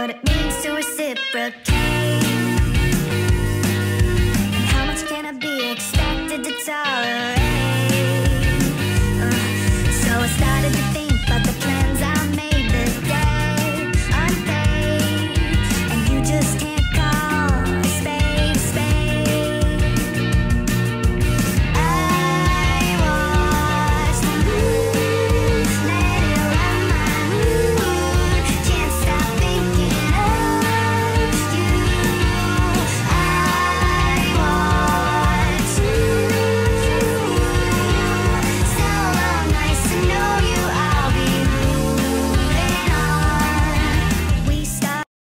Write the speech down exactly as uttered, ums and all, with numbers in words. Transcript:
what it means to reciprocate, and how much can I be expected to tolerate?